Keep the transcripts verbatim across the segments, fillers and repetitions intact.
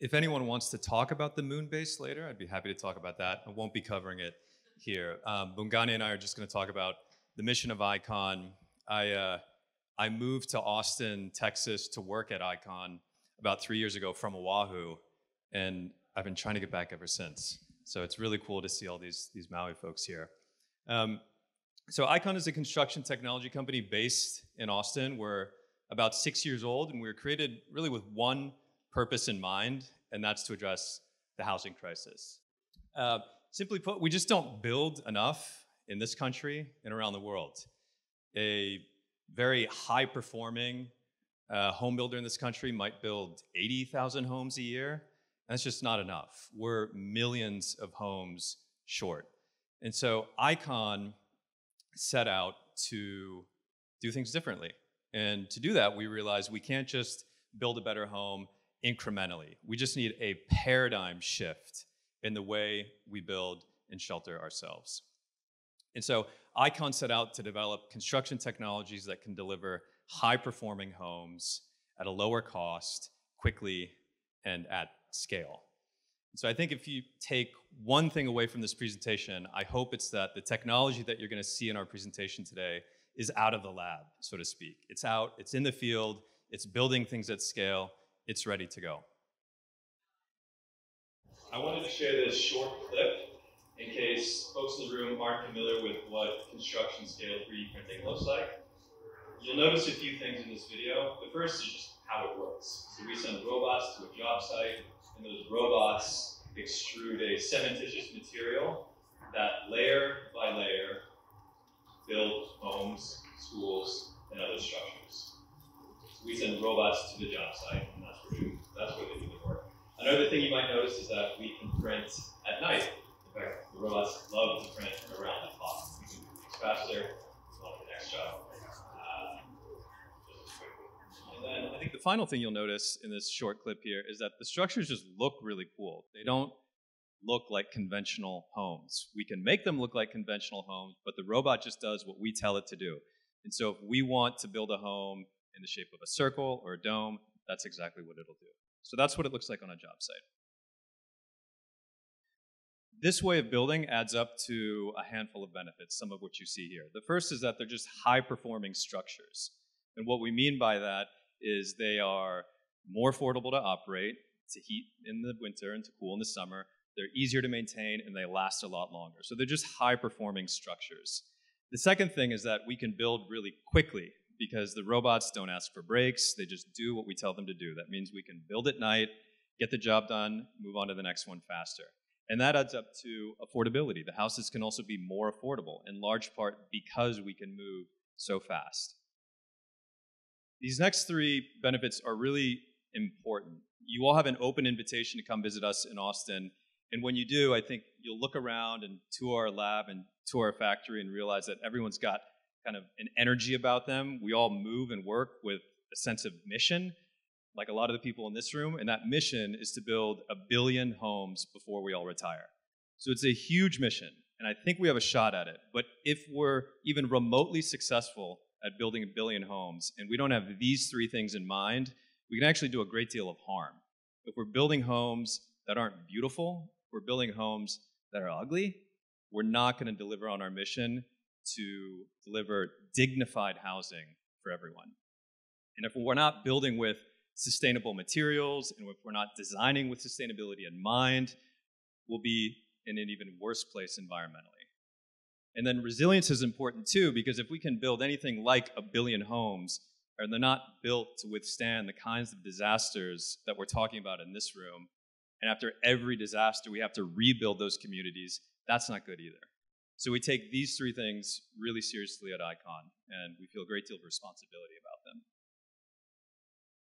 If anyone wants to talk about the moon base later, I'd be happy to talk about that. I won't be covering it here. Um, Bungani and I are just going to talk about the mission of ICON. I, uh, I moved to Austin, Texas to work at ICON about three years ago from Oahu, and I've been trying to get back ever since. So it's really cool to see all these, these Maui folks here. Um, so ICON is a construction technology company based in Austin. We're about six years old, and we were created really with one purpose in mind, and that's to address the housing crisis. Uh, simply put, we just don't build enough in this country and around the world. A very high-performing uh, home builder in this country might build eighty thousand homes a year. That's just not enough. We're millions of homes short. And so ICON set out to do things differently. And to do that, we realized we can't just build a better home incrementally. We just need a paradigm shift in the way we build and shelter ourselves. And so ICON set out to develop construction technologies that can deliver high-performing homes at a lower cost, quickly, and at scale. So I think if you take one thing away from this presentation, I hope it's that the technology that you're going to see in our presentation today is out of the lab, so to speak. It's out, it's in the field, it's building things at scale, it's ready to go. I wanted to share this short clip in case folks in the room aren't familiar with what construction scale three D printing looks like. You'll notice a few things in this video. The first is just how it works. So we send robots to a job site, and those robots extrude a cementitious material that layer by layer build homes, schools, and other structures. So we send robots to the job site, and that's where, we, that's where they do the work. Another thing you might notice is that we can print at night. In fact, the robots love to print around the clock. We can print faster, it's not the next job. And I think the final thing you'll notice in this short clip here is that the structures just look really cool. They don't look like conventional homes. We can make them look like conventional homes, but the robot just does what we tell it to do. And so if we want to build a home in the shape of a circle or a dome, that's exactly what it'll do. So that's what it looks like on a job site. This way of building adds up to a handful of benefits, some of which you see here. The first is that they're just high-performing structures. And what we mean by that is they are more affordable to operate, to heat in the winter and to cool in the summer. They're easier to maintain, and they last a lot longer. So they're just high-performing structures. The second thing is that we can build really quickly because the robots don't ask for breaks. They just do what we tell them to do. That means we can build at night, get the job done, move on to the next one faster. And that adds up to affordability. The houses can also be more affordable, in large part because we can move so fast. These next three benefits are really important. You all have an open invitation to come visit us in Austin. And when you do, I think you'll look around and tour our lab and tour our factory and realize that everyone's got kind of an energy about them. We all move and work with a sense of mission, like a lot of the people in this room. And that mission is to build a billion homes before we all retire. So it's a huge mission, and I think we have a shot at it. But if we're even remotely successful at building a billion homes, and we don't have these three things in mind, we can actually do a great deal of harm. If we're building homes that aren't beautiful, if we're building homes that are ugly, we're not going to deliver on our mission to deliver dignified housing for everyone. And if we're not building with sustainable materials, and if we're not designing with sustainability in mind, we'll be in an even worse place environmentally. And then resilience is important too, because if we can build anything like a billion homes, and they're not built to withstand the kinds of disasters that we're talking about in this room, and after every disaster we have to rebuild those communities, that's not good either. So we take these three things really seriously at ICON, and we feel a great deal of responsibility about them.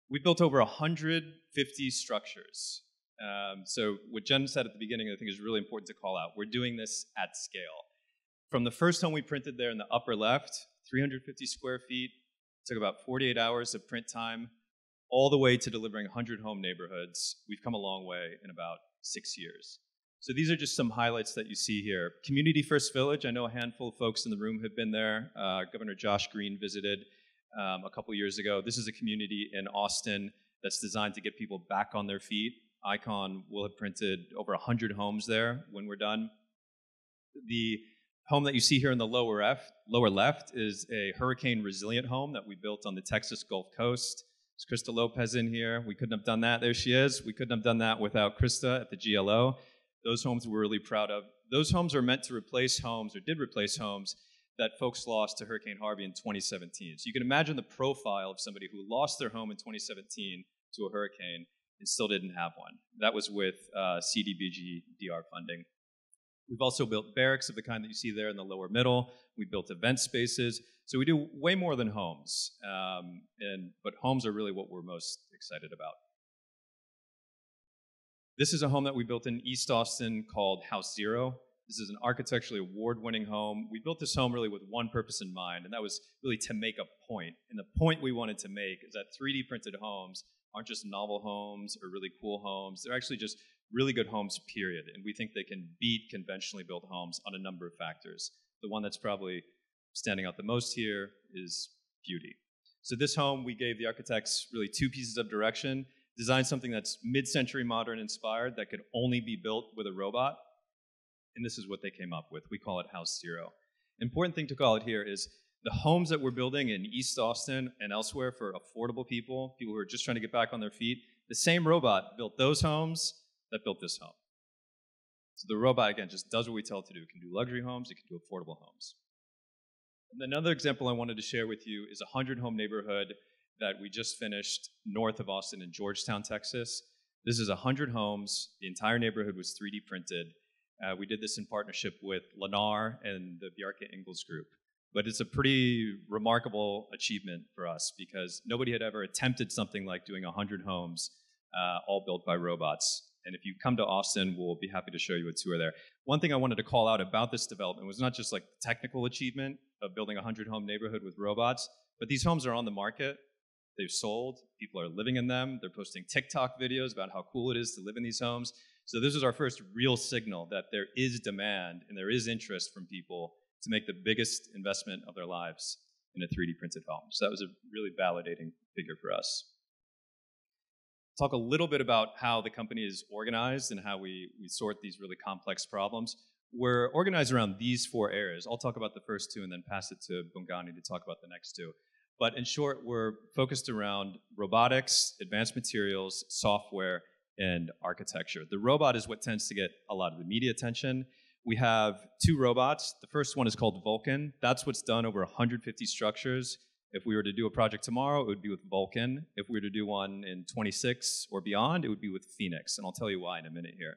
We built over one hundred fifty structures. Um, so what Jen said at the beginning, I think is really important to call out. We're doing this at scale. From the first home we printed there in the upper left, three hundred fifty square feet, took about forty-eight hours of print time, all the way to delivering one hundred home neighborhoods. We've come a long way in about six years. So these are just some highlights that you see here. Community First Village, I know a handful of folks in the room have been there. Uh, Governor Josh Green visited um, a couple years ago. This is a community in Austin that's designed to get people back on their feet ICON will have printed over one hundred homes there when we're done. The home that you see here in the lower, F, lower left is a hurricane-resilient home that we built on the Texas Gulf Coast. There's Krista Lopez in here. We couldn't have done that. There she is. We couldn't have done that without Krista at the G L O. Those homes we're really proud of. Those homes are meant to replace homes, or did replace homes, that folks lost to Hurricane Harvey in twenty seventeen. So you can imagine the profile of somebody who lost their home in twenty seventeen to a hurricane and still didn't have one. That was with uh, C D B G D R funding. We've also built barracks of the kind that you see there in the lower middle. We built event spaces. So we do way more than homes, um, and, but homes are really what we're most excited about. This is a home that we built in East Austin called House Zero. This is an architecturally award-winning home. We built this home really with one purpose in mind, and that was really to make a point. And the point we wanted to make is that three D printed homes aren't just novel homes or really cool homes. They're actually just really good homes, period. And we think they can beat conventionally built homes on a number of factors. The one that's probably standing out the most here is beauty. So this home, we gave the architects really two pieces of direction. Design something that's mid-century modern inspired that could only be built with a robot. And this is what they came up with. We call it House Zero. Important thing to call it here is the homes that we're building in East Austin and elsewhere for affordable people, people who are just trying to get back on their feet, the same robot built those homes that built this home. So the robot, again, just does what we tell it to do. It can do luxury homes, it can do affordable homes. And another example I wanted to share with you is a hundred-home neighborhood that we just finished north of Austin in Georgetown, Texas. This is one hundred homes. The entire neighborhood was three D printed. Uh, we did this in partnership with Lenar and the Bjarke Ingels Group. But it's a pretty remarkable achievement for us because nobody had ever attempted something like doing one hundred homes, uh, all built by robots. And if you come to Austin, we'll be happy to show you a tour there. One thing I wanted to call out about this development was not just like the technical achievement of building a hundred-home neighborhood with robots, but these homes are on the market. They've sold. People are living in them. They're posting TikTok videos about how cool it is to live in these homes. So this is our first real signal that there is demand and there is interest from people to make the biggest investment of their lives in a three D printed home. So that was a really validating figure for us. Talk a little bit about how the company is organized and how we, we sort these really complex problems. We're organized around these four areas. I'll talk about the first two and then pass it to Bungani to talk about the next two. But in short, we're focused around robotics, advanced materials, software, and architecture. The robot is what tends to get a lot of the media attention. We have two robots. The first one is called Vulcan. That's what's done over one hundred fifty structures. If we were to do a project tomorrow, it would be with Vulcan. If we were to do one in twenty-six or beyond, it would be with Phoenix. And I'll tell you why in a minute here.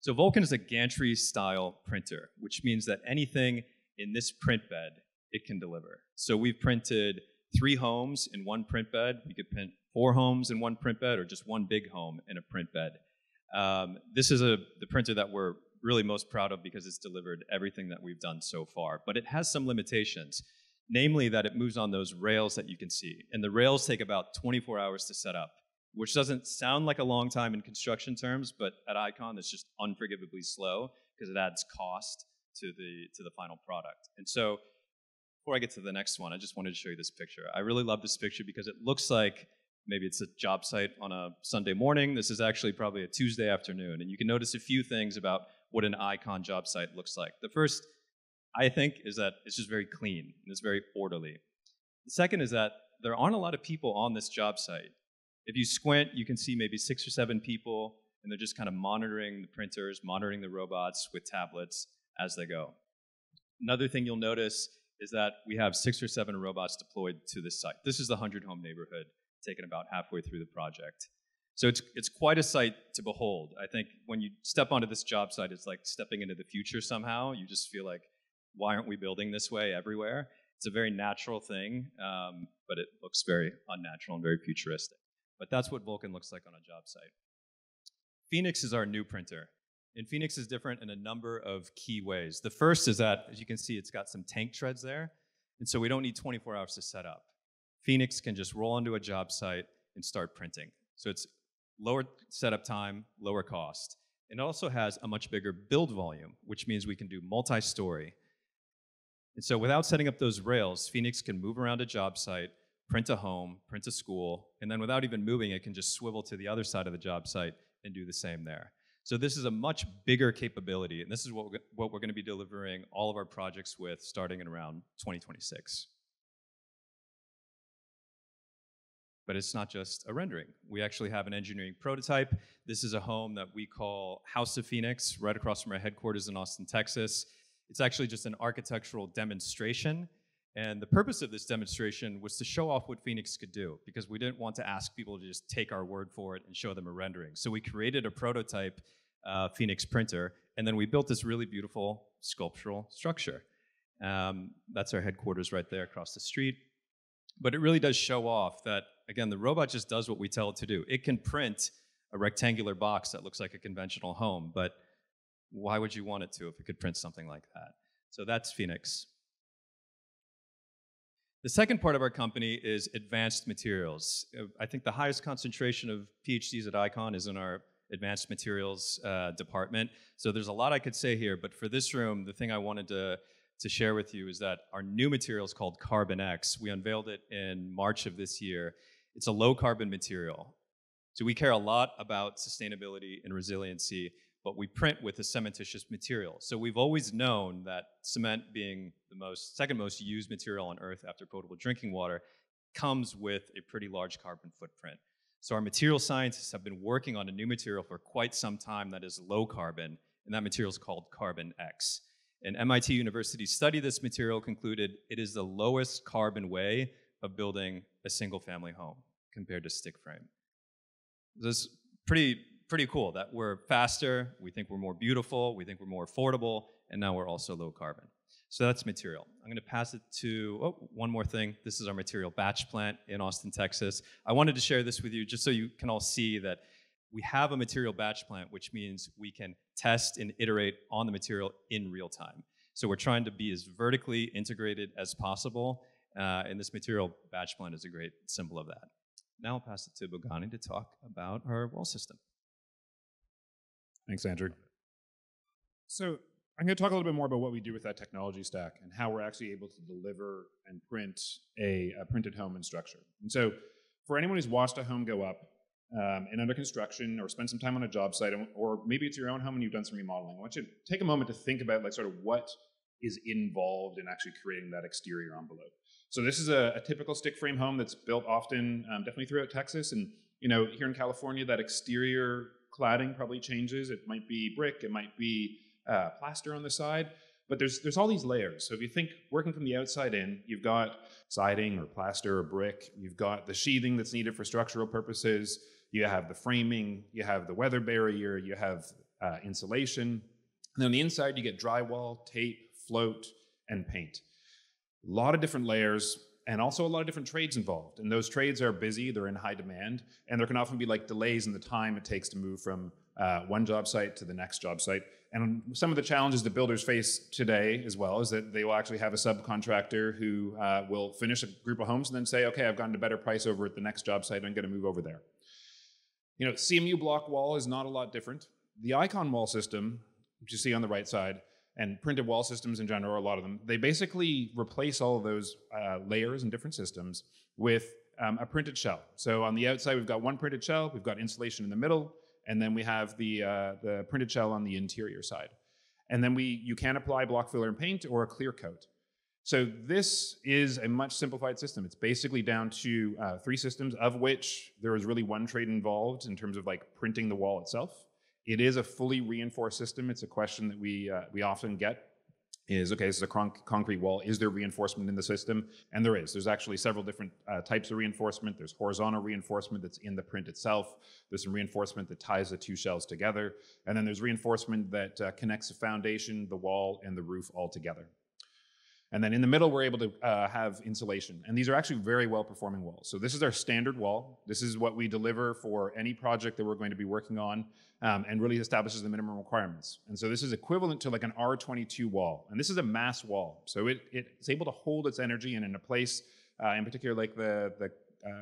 So Vulcan is a gantry-style printer, which means that anything in this print bed, it can deliver. So we've printed three homes in one print bed. We could print four homes in one print bed or just one big home in a print bed. Um, this is a, the printer that we're really most proud of because it's delivered everything that we've done so far. But it has some limitations. Namely, that it moves on those rails that you can see. And the rails take about twenty-four hours to set up, which doesn't sound like a long time in construction terms, but at ICON, it's just unforgivably slow because it adds cost to the, to the final product. And so before I get to the next one, I just wanted to show you this picture. I really love this picture because it looks like maybe it's a job site on a Sunday morning. This is actually probably a Tuesday afternoon. And you can notice a few things about what an ICON job site looks like. The first, I think, is that it's just very clean and it's very orderly. The second is that there aren't a lot of people on this job site. If you squint, you can see maybe six or seven people, and they're just kind of monitoring the printers, monitoring the robots with tablets as they go. Another thing you'll notice is that we have six or seven robots deployed to this site. This is the hundred-home neighborhood, taken about halfway through the project. So it's, it's quite a sight to behold. I think when you step onto this job site, it's like stepping into the future somehow. You just feel like, why aren't we building this way everywhere? It's a very natural thing, um, but it looks very unnatural and very futuristic. But that's what Vulcan looks like on a job site. Phoenix is our new printer. And Phoenix is different in a number of key ways. The first is that, as you can see, it's got some tank treads there. And so we don't need twenty-four hours to set up. Phoenix can just roll onto a job site and start printing. So it's lower setup time, lower cost. It also has a much bigger build volume, which means we can do multi-story. And so without setting up those rails, Phoenix can move around a job site, print a home, print a school, and then without even moving, it can just swivel to the other side of the job site and do the same there. So this is a much bigger capability, and this is what we're, what we're going to be delivering all of our projects with starting in around twenty twenty-six. But it's not just a rendering. We actually have an engineering prototype. This is a home that we call House of Phoenix, right across from our headquarters in Austin, Texas. It's actually just an architectural demonstration. And the purpose of this demonstration was to show off what Phoenix could do, because we didn't want to ask people to just take our word for it and show them a rendering. So we created a prototype uh, Phoenix printer, and then we built this really beautiful sculptural structure. Um, that's our headquarters right there across the street. But it really does show off that, again, the robot just does what we tell it to do. It can print a rectangular box that looks like a conventional home, but why would you want it to if it could print something like that? So that's Phoenix. The second part of our company is advanced materials. I think the highest concentration of P H Ds at ICON is in our advanced materials uh, department. So there's a lot I could say here, but for this room, the thing I wanted to, to share with you is that our new material is called Carbon X. We unveiled it in March of this year. It's a low carbon material. So we care a lot about sustainability and resiliency, but we print with a cementitious material. So we've always known that cement, being the most, second most used material on Earth after potable drinking water, comes with a pretty large carbon footprint. So our material scientists have been working on a new material for quite some time that is low carbon, and that material is called Carbon X. An M I T University study this material concluded it is the lowest carbon way of building a single family home compared to stick frame. This is pretty Pretty cool that we're faster, we think we're more beautiful, we think we're more affordable, and now we're also low carbon. So that's material. I'm gonna pass it to, oh, one more thing. This is our material batch plant in Austin, Texas. I wanted to share this with you just so you can all see that we have a material batch plant, which means we can test and iterate on the material in real time. So we're trying to be as vertically integrated as possible, uh, and this material batch plant is a great symbol of that. Now I'll pass it to Bogani to talk about our wall system. Thanks, Andrew. So I'm going to talk a little bit more about what we do with that technology stack and how we're actually able to deliver and print a, a printed home and structure. And so for anyone who's watched a home go up um, and under construction, or spent some time on a job site, or maybe it's your own home and you've done some remodeling, I want you to take a moment to think about like sort of what is involved in actually creating that exterior envelope. So this is a, a typical stick frame home that's built often, um, definitely throughout Texas. And you know, here in California, that exterior cladding probably changes. It might be brick, it might be uh, plaster on the side, but there's there's all these layers. So if you think working from the outside in, you've got siding or plaster or brick, you've got the sheathing that's needed for structural purposes, you have the framing, you have the weather barrier, you have uh, insulation, and on the inside you get drywall, tape, float, and paint. A lot of different layers, and also a lot of different trades involved. And those trades are busy, they're in high demand, and there can often be like delays in the time it takes to move from uh, one job site to the next job site. And some of the challenges that builders face today as well is that they will actually have a subcontractor who uh, will finish a group of homes and then say, okay, I've gotten a better price over at the next job site, I'm gonna move over there. You know, C M U block wall is not a lot different. The ICON wall system, which you see on the right side, and printed wall systems in general, a lot of them, they basically replace all of those uh, layers and different systems with um, a printed shell. So on the outside, we've got one printed shell, we've got insulation in the middle, and then we have the, uh, the printed shell on the interior side. And then we, you can apply block filler and paint or a clear coat. So this is a much simplified system. It's basically down to uh, three systems, of which there is really one trade involved in terms of like printing the wall itself. It is a fully reinforced system. It's a question that we uh, we often get is, okay, this is a con concrete wall. Is there reinforcement in the system? And there is. There's actually several different uh, types of reinforcement. There's horizontal reinforcement that's in the print itself. There's some reinforcement that ties the two shells together. And then there's reinforcement that uh, connects the foundation, the wall, and the roof all together. And then in the middle, we're able to uh, have insulation. And these are actually very well-performing walls. So this is our standard wall. This is what we deliver for any project that we're going to be working on, um, and really establishes the minimum requirements. And so this is equivalent to like an R twenty-two wall. And this is a mass wall. So it, it's able to hold its energy, and in a place, uh, in particular like the, the uh,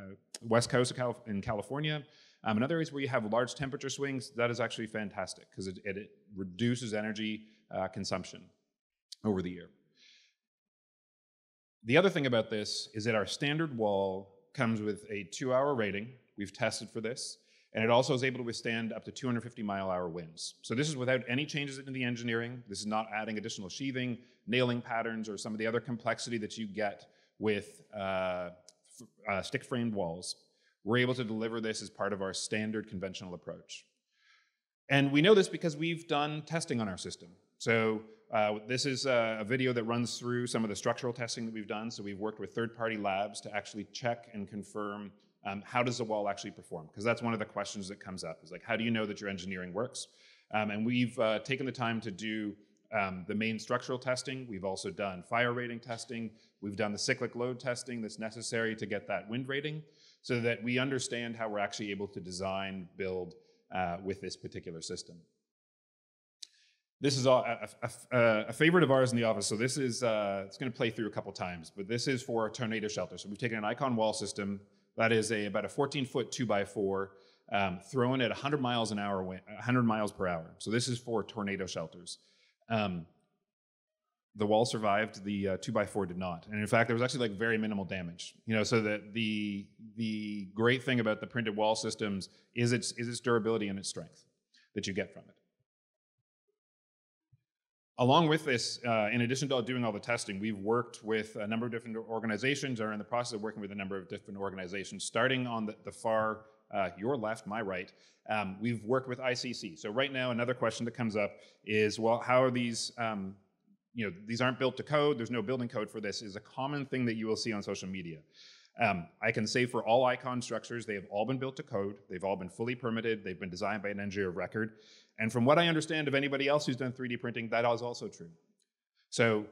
West Coast of Calif- in California, um, and other areas where you have large temperature swings, that is actually fantastic because it, it, it reduces energy uh, consumption over the year. The other thing about this is that our standard wall comes with a two-hour rating. We've tested for this. And it also is able to withstand up to two hundred fifty mile an hour winds. So this is without any changes in the engineering. This is not adding additional sheathing, nailing patterns, or some of the other complexity that you get with uh, uh, stick-framed walls. We're able to deliver this as part of our standard conventional approach. And we know this because we've done testing on our system. So uh, this is a, a video that runs through some of the structural testing that we've done. So we've worked with third-party labs to actually check and confirm Um, how does the wall actually perform? Because that's one of the questions that comes up, is like, how do you know that your engineering works? Um, and we've uh, taken the time to do um, the main structural testing. We've also done fire rating testing. We've done the cyclic load testing that's necessary to get that wind rating, so that we understand how we're actually able to design, build uh, with this particular system. This is a, a, a, a favorite of ours in the office. So this is, uh, it's gonna play through a couple times, but this is for tornado shelter. So we've taken an ICON wall system that is a, about a fourteen foot two by four, um, thrown at one hundred miles an hour, one hundred miles per hour. So this is for tornado shelters. Um, the wall survived, the uh, two by four did not. And in fact, there was actually like very minimal damage. You know, so that the, the great thing about the printed wall systems is its, is its durability and its strength that you get from it. Along with this, uh, in addition to doing all the testing, we've worked with a number of different organizations, or are in the process of working with a number of different organizations, starting on the, the far, uh, your left, my right. Um, we've worked with I C C. So right now, another question that comes up is, well, how are these, um, you know, these aren't built to code, there's no building code for this, is a common thing that you will see on social media. Um, I can say for all ICON structures, they have all been built to code, they've all been fully permitted, they've been designed by an engineer of record. And from what I understand of anybody else who's done three D printing, that is also true. So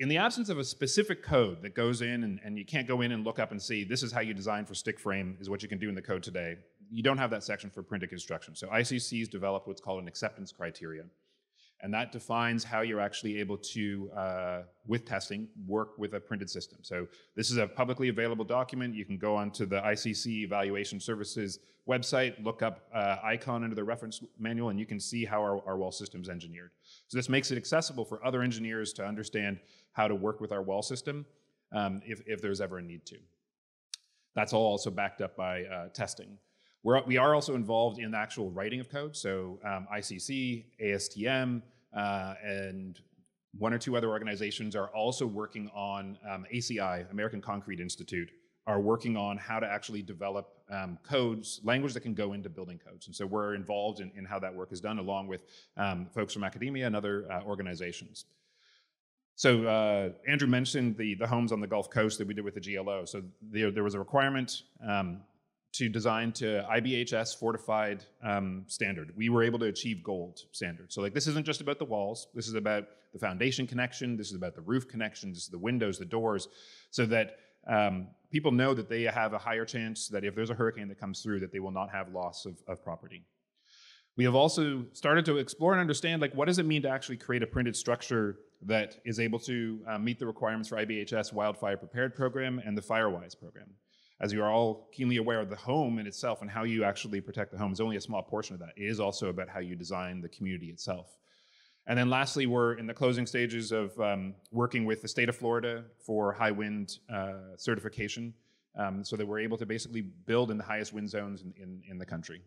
in the absence of a specific code that goes in and, and you can't go in and look up and see, this is how you design for stick frame is what you can do in the code today, you don't have that section for printed construction. So I C C's developed what's called an acceptance criteria. And that defines how you're actually able to, uh, with testing, work with a printed system. So this is a publicly available document. You can go onto the I C C Evaluation Services website, look up uh, ICON under the reference manual, and you can see how our, our wall system's engineered. So this makes it accessible for other engineers to understand how to work with our wall system um, if, if there's ever a need to. That's all also backed up by uh, testing. We're, we are also involved in the actual writing of code, so um, I C C, A S T M, uh, and one or two other organizations are also working on um, A C I, American Concrete Institute, are working on how to actually develop um, codes, language that can go into building codes. And so we're involved in, in how that work is done, along with um, folks from academia and other uh, organizations. So uh, Andrew mentioned the, the homes on the Gulf Coast that we did with the G L O. So there, there was a requirement um, to design to I B H S fortified um, standard. We were able to achieve gold standard. So like this isn't just about the walls, this is about the foundation connection, this is about the roof connection, this is the windows, the doors, so that um, people know that they have a higher chance that if there's a hurricane that comes through that they will not have loss of, of property. We have also started to explore and understand like what does it mean to actually create a printed structure that is able to uh, meet the requirements for I B H S Wildfire Prepared Program and the Firewise Program. As you are all keenly aware of the home in itself and how you actually protect the home is only a small portion of that. It is also about how you design the community itself. And then lastly, we're in the closing stages of um, working with the state of Florida for high wind uh, certification um, so that we're able to basically build in the highest wind zones in, in, in the country.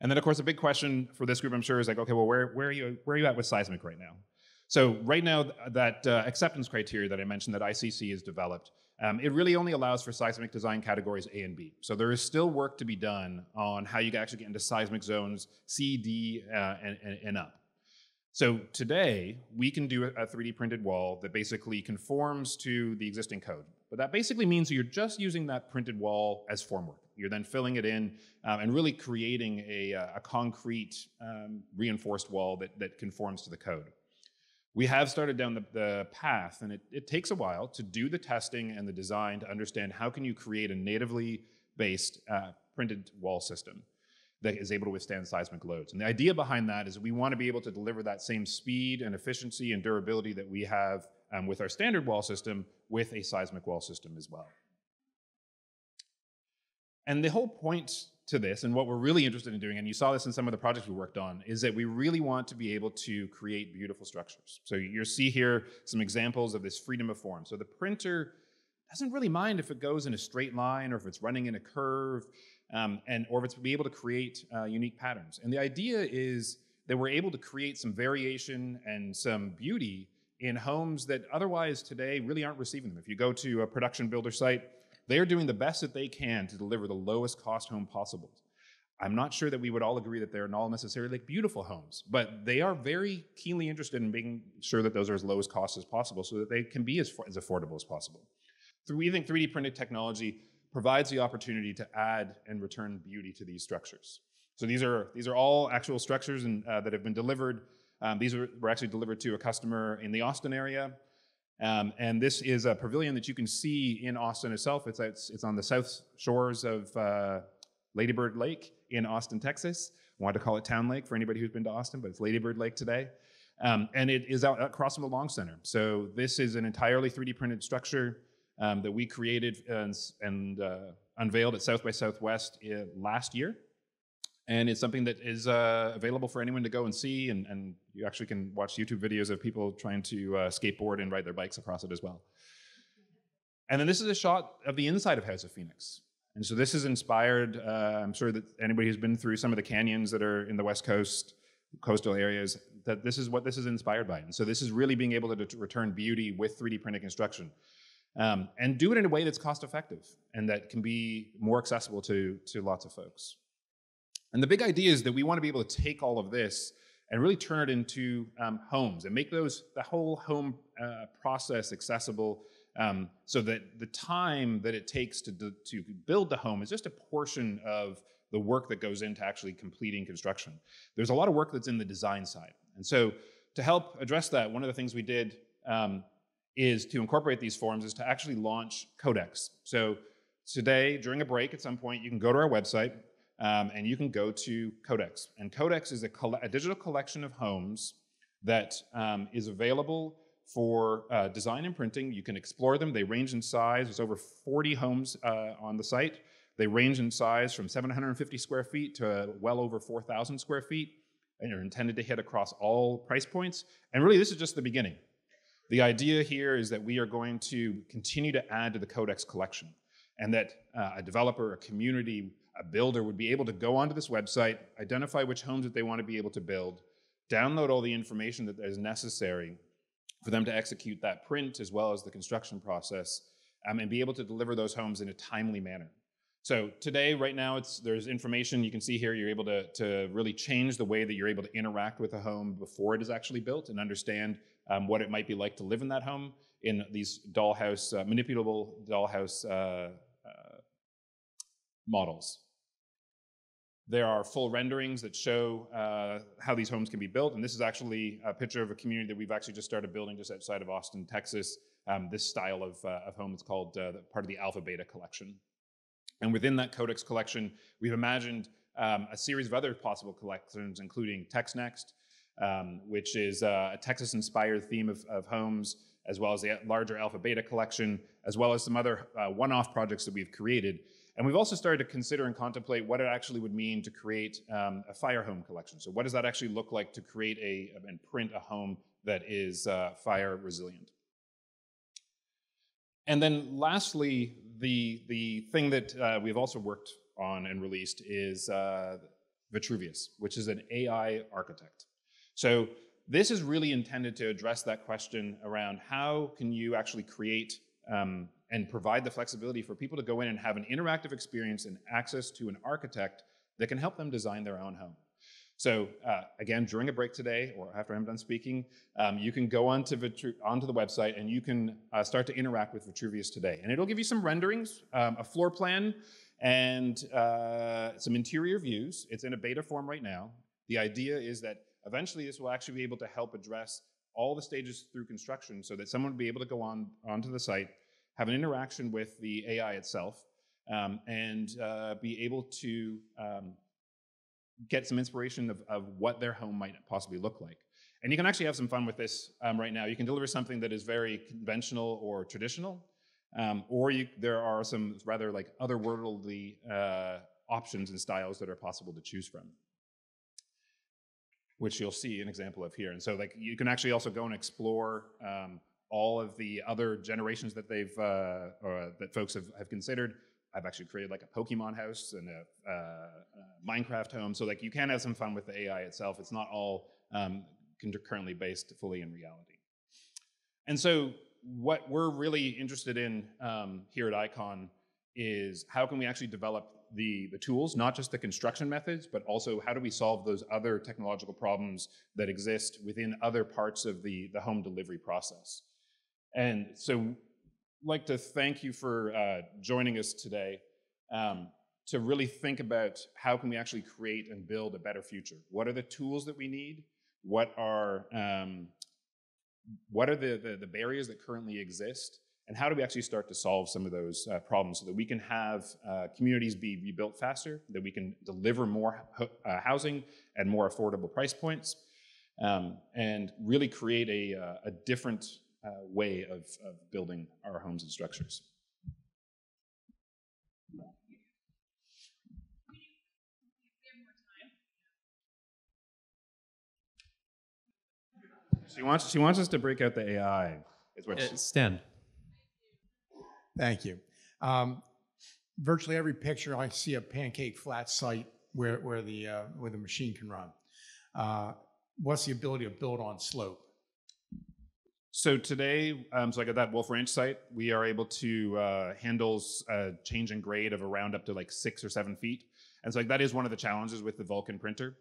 And then of course, a big question for this group, I'm sure, is like, okay, well, where, where, are, you, where are you at with seismic right now? So right now, that uh, acceptance criteria that I mentioned that I C C has developed, um, it really only allows for seismic design categories A and B. So there is still work to be done on how you can actually get into seismic zones C, D, uh, and, and, and up. So today, we can do a three D printed wall that basically conforms to the existing code. But that basically means you're just using that printed wall as formwork. You're then filling it in um, and really creating a, a concrete um, reinforced wall that, that conforms to the code. We have started down the, the path, and it, it takes a while to do the testing and the design to understand how can you create a natively based uh, printed wall system that is able to withstand seismic loads. And the idea behind that is we want to be able to deliver that same speed and efficiency and durability that we have um, with our standard wall system with a seismic wall system as well. And the whole point to this, and what we're really interested in doing, and you saw this in some of the projects we worked on, is that we really want to be able to create beautiful structures. So you'll see here some examples of this freedom of form. So the printer doesn't really mind if it goes in a straight line or if it's running in a curve, um, and or if it's be able to create uh, unique patterns. And the idea is that we're able to create some variation and some beauty in homes that otherwise today really aren't receiving them. If you go to a production builder site, they are doing the best that they can to deliver the lowest cost home possible. I'm not sure that we would all agree that they're not necessarily like beautiful homes, but they are very keenly interested in making sure that those are as low as cost as possible so that they can be as, as affordable as possible. So we think three D printed technology provides the opportunity to add and return beauty to these structures. So these are, these are all actual structures and, uh, that have been delivered. Um, these were, were actually delivered to a customer in the Austin area. Um, and this is a pavilion that you can see in Austin itself. It's, it's, it's on the south shores of uh, Lady Bird Lake in Austin, Texas. I wanted to call it Town Lake for anybody who's been to Austin, but it's Lady Bird Lake today. Um, and it is out across from the Long Center. So this is an entirely three D printed structure um, that we created and, and uh, unveiled at South by Southwest uh, last year. And it's something that is uh, available for anyone to go and see, and, and you actually can watch YouTube videos of people trying to uh, skateboard and ride their bikes across it as well. And then this is a shot of the inside of House of Phoenix. And so this is inspired, uh, I'm sure that anybody who's been through some of the canyons that are in the West Coast, coastal areas, that this is what this is inspired by. And so this is really being able to, to return beauty with three D printed construction. Um, and do it in a way that's cost effective and that can be more accessible to, to lots of folks. And the big idea is that we want to be able to take all of this and really turn it into um, homes and make those the whole home uh, process accessible, um, so that the time that it takes to, to build the home is just a portion of the work that goes into actually completing construction. There's a lot of work that's in the design side. And so to help address that, one of the things we did um, is to incorporate these forms is to actually launch Codex. So today, during a break at some point, you can go to our website, Um, and you can go to Codex. And Codex is a, a digital collection of homes that um, is available for uh, design and printing. You can explore them. They range in size. There's over forty homes uh, on the site. They range in size from seven hundred fifty square feet to uh, well over four thousand square feet, and are intended to hit across all price points. And really, this is just the beginning. The idea here is that we are going to continue to add to the Codex collection, and that uh, a developer, a community, a builder would be able to go onto this website, identify which homes that they want to be able to build, download all the information that is necessary for them to execute that print as well as the construction process, um, and be able to deliver those homes in a timely manner. So today, right now, it's, there's information you can see here. You're able to, to really change the way that you're able to interact with a home before it is actually built and understand um, what it might be like to live in that home in these dollhouse, uh, manipulable dollhouse uh, uh, models. There are full renderings that show uh, how these homes can be built, and this is actually a picture of a community that we've actually just started building just outside of Austin, Texas. Um, this style of, uh, of home is called uh, part of the Alpha Beta collection. And within that Codex collection, we've imagined um, a series of other possible collections, including TexNext, um, which is uh, a Texas-inspired theme of, of homes, as well as the larger Alpha Beta collection, as well as some other uh, one-off projects that we've created. And we've also started to consider and contemplate what it actually would mean to create um, a fire home collection. So what does that actually look like to create a, and print a home that is uh, fire resilient? And then lastly, the, the thing that uh, we've also worked on and released is uh, Vitruvius, which is an A I architect. So this is really intended to address that question around how can you actually create um, and provide the flexibility for people to go in and have an interactive experience and access to an architect that can help them design their own home. So uh, again, during a break today, or after I'm done speaking, um, you can go onto, Vitru onto the website and you can uh, start to interact with Vitruvius today. And it'll give you some renderings, um, a floor plan, and uh, some interior views. It's in a beta form right now. The idea is that eventually this will actually be able to help address all the stages through construction so that someone would be able to go on onto the site, have an interaction with the A I itself, um, and uh, be able to um, get some inspiration of, of what their home might possibly look like. And you can actually have some fun with this um, right now. You can deliver something that is very conventional or traditional, um, or you, there are some rather like otherworldly uh, options and styles that are possible to choose from, which you'll see an example of here. And so like you can actually also go and explore um, all of the other generations that they've uh, or that folks have, have considered. I've actually created like a Pokemon house and a, uh, a Minecraft home. So like you can have some fun with the A I itself. It's not all um, currently based fully in reality. And so what we're really interested in um, here at ICON is how can we actually develop the, the tools, not just the construction methods, but also how do we solve those other technological problems that exist within other parts of the, the home delivery process. And so I'd like to thank you for uh, joining us today um, to really think about how can we actually create and build a better future. What are the tools that we need? What are, um, what are the, the, the barriers that currently exist? And how do we actually start to solve some of those uh, problems so that we can have uh, communities be rebuilt faster, that we can deliver more ho uh, housing at more affordable price points, um, and really create a, uh, a different uh, way of, of building our homes and structures. She wants, she wants us to break out the A I. Is what she... Stan. Thank you. Um, virtually every picture I see a pancake flat site where, where, the, uh, where the machine can run. Uh, what's the ability to build on slope? So today, um, so like at that Wolf Ranch site, we are able to uh, handle a change in grade of around up to like six or seven feet. And so like that is one of the challenges with the Vulcan printer.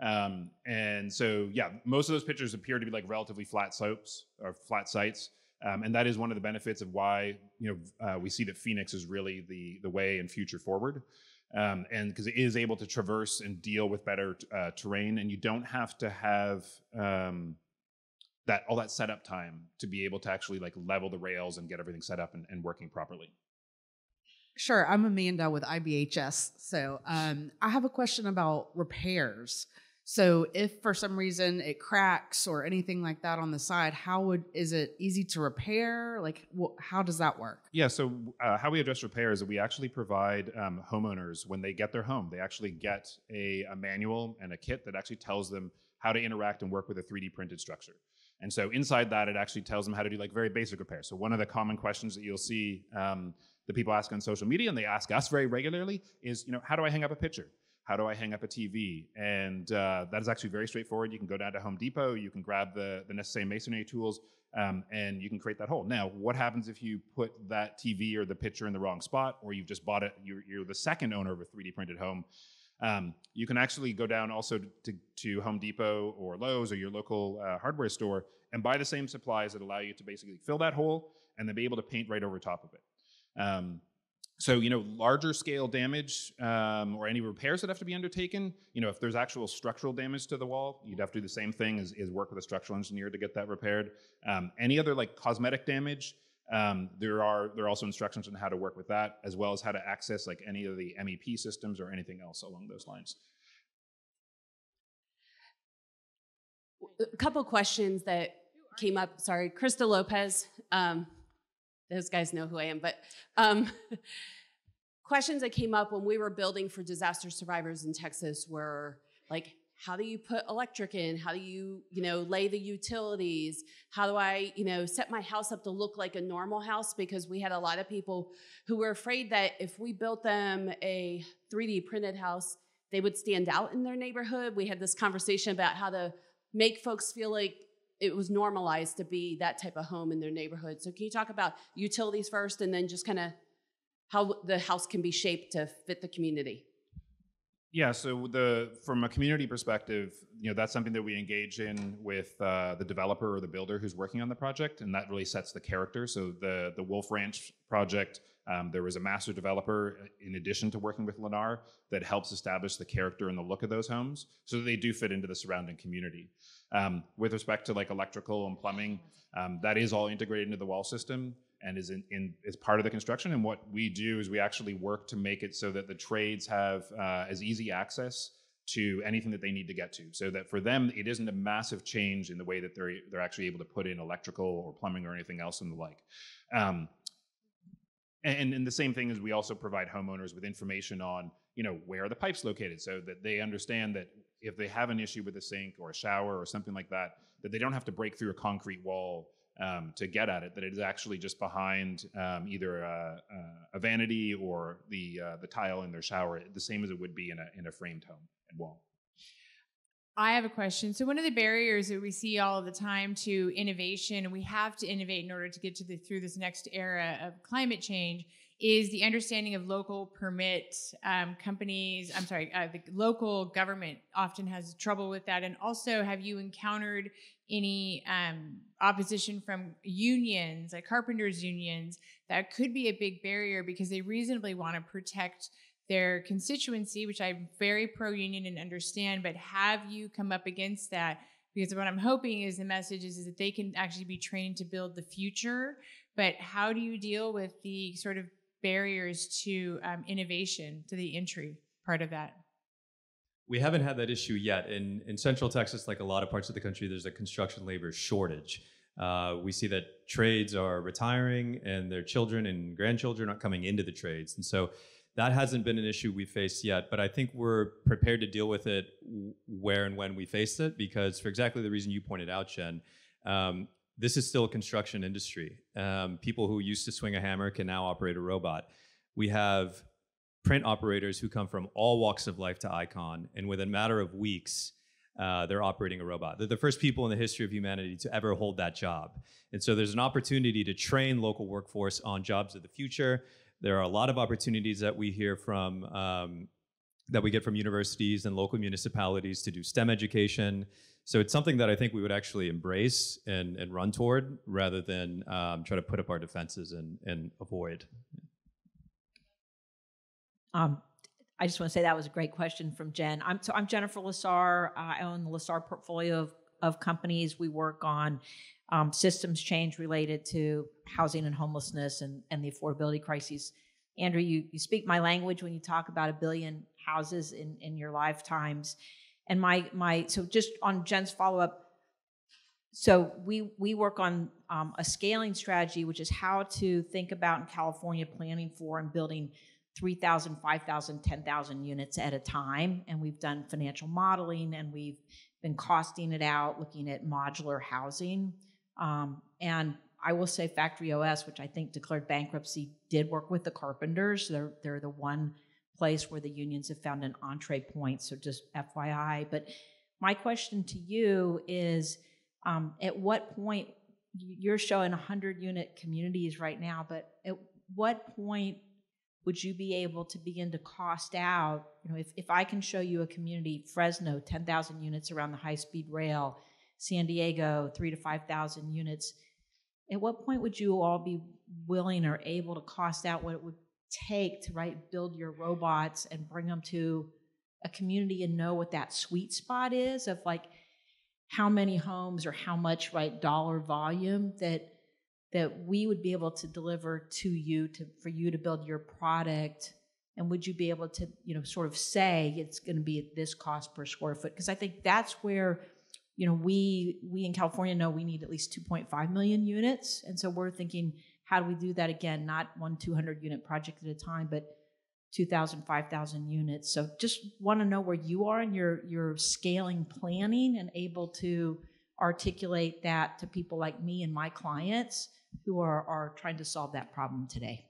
Um, and so, yeah, most of those pictures appear to be like relatively flat slopes or flat sites. Um, and that is one of the benefits of why, you know, uh, we see that Phoenix is really the, the way and future forward. Um, and because it is able to traverse and deal with better uh, terrain, and you don't have to have um, that all that setup time to be able to actually like level the rails and get everything set up and, and working properly. Sure. I'm Amanda with I B H S. So um, I have a question about repairs. So if for some reason it cracks or anything like that on the side, how would, is it easy to repair? Like, how does that work? Yeah, so uh, how we address repair is that we actually provide um, homeowners, when they get their home, they actually get a, a manual and a kit that actually tells them how to interact and work with a three D printed structure. And so inside that, it actually tells them how to do like very basic repairs. So one of the common questions that you'll see um, that people ask on social media, and they ask us very regularly, is, you know, how do I hang up a picture? How do I hang up a T V? And uh, that is actually very straightforward. You can go down to Home Depot, you can grab the, the necessary masonry tools, um, and you can create that hole. Now, what happens if you put that T V or the picture in the wrong spot, or you've just bought it, you're, you're the second owner of a three D printed home? Um, you can actually go down also to, to, to Home Depot or Lowe's or your local uh, hardware store and buy the same supplies that allow you to basically fill that hole and then be able to paint right over top of it. Um, So, you know, larger scale damage um, or any repairs that have to be undertaken, you know, if there's actual structural damage to the wall, you'd have to do the same thing as, as work with a structural engineer to get that repaired. Um, any other like cosmetic damage, um, there are there are also instructions on how to work with that, as well as how to access like any of the M E P systems or anything else along those lines. A couple questions that came up. Sorry, Krista Lopez. Um, Those guys know who I am, but um, questions that came up when we were building for disaster survivors in Texas were like, how do you put electric in? How do you, you know, lay the utilities? How do I, you know, set my house up to look like a normal house? Because we had a lot of people who were afraid that if we built them a three D printed house, they would stand out in their neighborhood. We had this conversation about how to make folks feel like it was normalized to be that type of home in their neighborhood. So can you talk about utilities first and then just kind of how the house can be shaped to fit the community? Yeah, so the, from a community perspective, you know, that's something that we engage in with uh, the developer or the builder who's working on the project, and that really sets the character. So the, the Wolf Ranch project, um, there was a master developer in addition to working with Lenar that helps establish the character and the look of those homes so that they do fit into the surrounding community. Um, with respect to like electrical and plumbing, um, that is all integrated into the wall system and is in, in is part of the construction. And what we do is we actually work to make it so that the trades have uh, as easy access to anything that they need to get to, so that for them it isn't a massive change in the way that they're they're actually able to put in electrical or plumbing or anything else and the like. Um, and, and the same thing is we also provide homeowners with information on, you know, where are the pipes located, so that they understand that if they have an issue with a sink or a shower or something like that, that they don't have to break through a concrete wall um, to get at it, that it is actually just behind um, either a, a vanity or the uh, the tile in their shower, the same as it would be in a in a framed home and wall. I have a question. So one of the barriers that we see all of the time to innovation, and we have to innovate in order to get to the, through this next era of climate change, is the understanding of local permit um, companies. I'm sorry, uh, the local government often has trouble with that. And also, have you encountered any um, opposition from unions, like carpenters unions, that could be a big barrier because they reasonably want to protect their constituency, which I'm very pro-union and understand, but have you come up against that? Because what I'm hoping is the message is, is that they can actually be trained to build the future, but how do you deal with the sort of barriers to um, innovation, to the entry part of that? We haven't had that issue yet. In, in Central Texas, like a lot of parts of the country, there's a construction labor shortage. Uh, we see that trades are retiring and their children and grandchildren are coming into the trades. And so that hasn't been an issue we've faced yet, but I think we're prepared to deal with it where and when we face it, because for exactly the reason you pointed out, Jen, um, this is still a construction industry. Um, people who used to swing a hammer can now operate a robot. We have print operators who come from all walks of life to ICON, and within a matter of weeks, uh, they're operating a robot. They're the first people in the history of humanity to ever hold that job. And so there's an opportunity to train local workforce on jobs of the future. There are a lot of opportunities that we hear from, um, that we get from universities and local municipalities to do STEM education. So it's something that I think we would actually embrace and, and run toward rather than um, try to put up our defenses and, and avoid. Um, I just want to say that was a great question from Jen. I'm, so I'm Jennifer Lassar. Uh, I own the Lassar portfolio of, of companies. We work on Um, systems change related to housing and homelessness and, and the affordability crises. Andrew, you, you speak my language when you talk about a billion houses in, in your lifetimes. And my, my so just on Jen's follow-up, so we, we work on um, a scaling strategy, which is how to think about in California planning for and building three thousand, five thousand, ten thousand units at a time. And we've done financial modeling and we've been costing it out, looking at modular housing. Um, and I will say Factory O S, which I think declared bankruptcy, did work with the carpenters. They're, they're the one place where the unions have found an entree point, so just F Y I. But my question to you is, um, at what point, you're showing one hundred unit communities right now, but at what point would you be able to begin to cost out, you know, if, if I can show you a community, Fresno, ten thousand units around the high-speed rail, San Diego, three to five thousand units. At what point would you all be willing or able to cost out what it would take to right build your robots and bring them to a community and know what that sweet spot is of like how many homes or how much right dollar volume that that we would be able to deliver to you to for you to build your product? And would you be able to, you know, sort of say it's going to be at this cost per square foot? Because I think that's where, you know, we we in California know we need at least two point five million units. And so we're thinking, how do we do that again? Not one two hundred unit project at a time, but two thousand, five thousand units. So just want to know where you are in your, your scaling planning and able to articulate that to people like me and my clients who are, are trying to solve that problem today.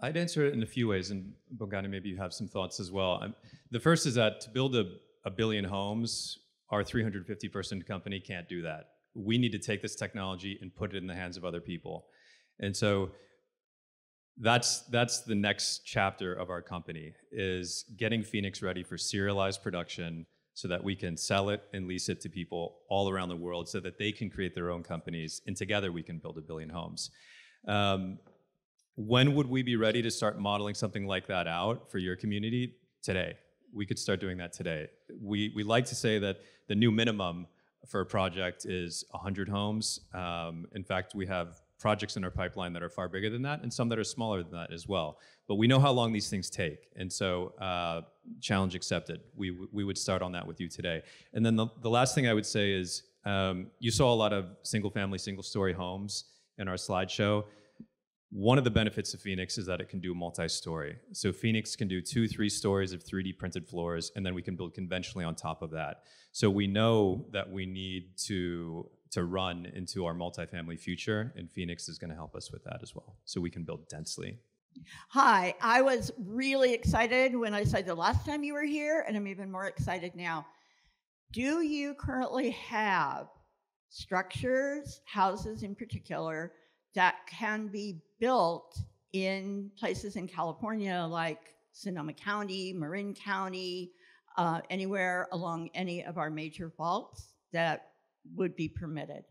I'd answer it in a few ways, and Bongani, maybe you have some thoughts as well. I'm, the first is that to build a, a billion homes, our three hundred fifty person company can't do that. We need to take this technology and put it in the hands of other people. And so that's that's the next chapter of our company, is getting Phoenix ready for serialized production so that we can sell it and lease it to people all around the world so that they can create their own companies, and together we can build a billion homes. Um, when would we be ready to start modeling something like that out for your community? Today. We could start doing that today. We we like to say that the new minimum for a project is one hundred homes. Um, in fact, we have projects in our pipeline that are far bigger than that and some that are smaller than that as well. But we know how long these things take. And so uh, challenge accepted. We we would start on that with you today. And then the, the last thing I would say is um, you saw a lot of single family, single story homes in our slideshow. One of the benefits of Phoenix is that it can do multi-story. So Phoenix can do two, three stories of three D printed floors, and then we can build conventionally on top of that. So we know that we need to to run into our multifamily future, and Phoenix is going to help us with that as well, so we can build densely. Hi, I was really excited when I said the last time you were here, and I'm even more excited now. Do you currently have structures, houses in particular, that can be built in places in California like Sonoma County, Marin County, uh, anywhere along any of our major faults that would be permitted?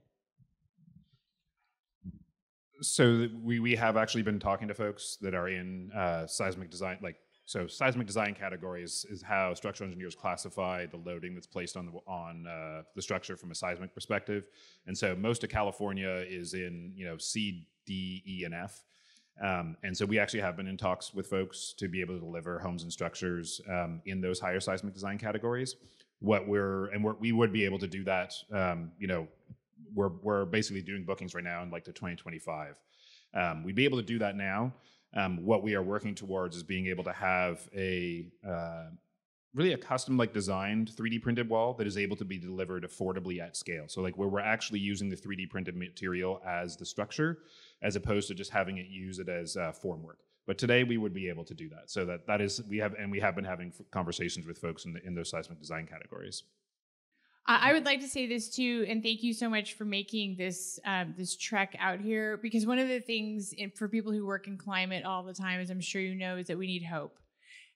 So we, we have actually been talking to folks that are in uh, seismic design, like, so seismic design categories is how structural engineers classify the loading that's placed on the, on uh, the structure from a seismic perspective. And so most of California is in, you know, C, D, E, and F. Um, and so we actually have been in talks with folks to be able to deliver homes and structures um, in those higher seismic design categories. What we're, and we're, we would be able to do that, um, you know, We're, we're basically doing bookings right now in like the twenty twenty-five. Um, we'd be able to do that now. Um, what we are working towards is being able to have a uh, really a custom like designed three D printed wall that is able to be delivered affordably at scale. So like where we're actually using the three D printed material as the structure, as opposed to just having it use it as uh, formwork. But today we would be able to do that. So that, that is, we have, and we have been having conversations with folks in, the, in those seismic design categories. I would like to say this too, and thank you so much for making this um, this trek out here, because one of the things in, for people who work in climate all the time, as I'm sure you know, is that we need hope.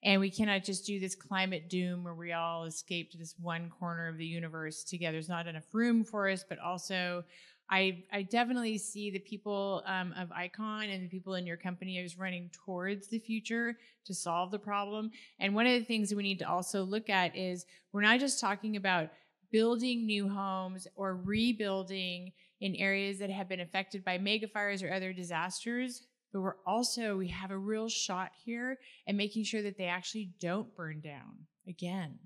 And we cannot just do this climate doom where we all escape to this one corner of the universe together. There's not enough room for us, but also I, I definitely see the people um, of ICON and the people in your company as running towards the future to solve the problem. And one of the things that we need to also look at is we're not just talking about building new homes or rebuilding in areas that have been affected by mega fires or other disasters, but we're also, we have a real shot here at making sure that they actually don't burn down again.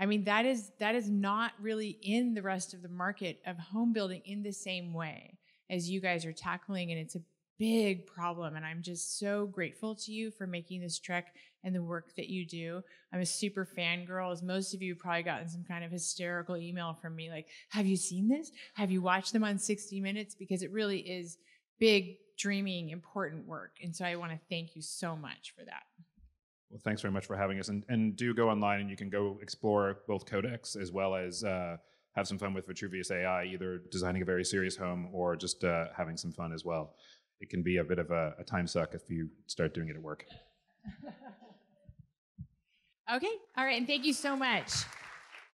I mean, that is, that is not really in the rest of the market of home building in the same way as you guys are tackling, and it's a big problem. And I'm just so grateful to you for making this trek and the work that you do. I'm a super fangirl, as most of you have probably gotten some kind of hysterical email from me like, have you seen this? Have you watched them on sixty minutes? Because it really is big, dreaming, important work. And so I want to thank you so much for that. Well, thanks very much for having us. And, and do go online and you can go explore both Codex as well as uh, have some fun with Vitruvius A I, either designing a very serious home or just uh, having some fun as well. It can be a bit of a, a time suck if you start doing it at work. Okay. All right. And thank you so much.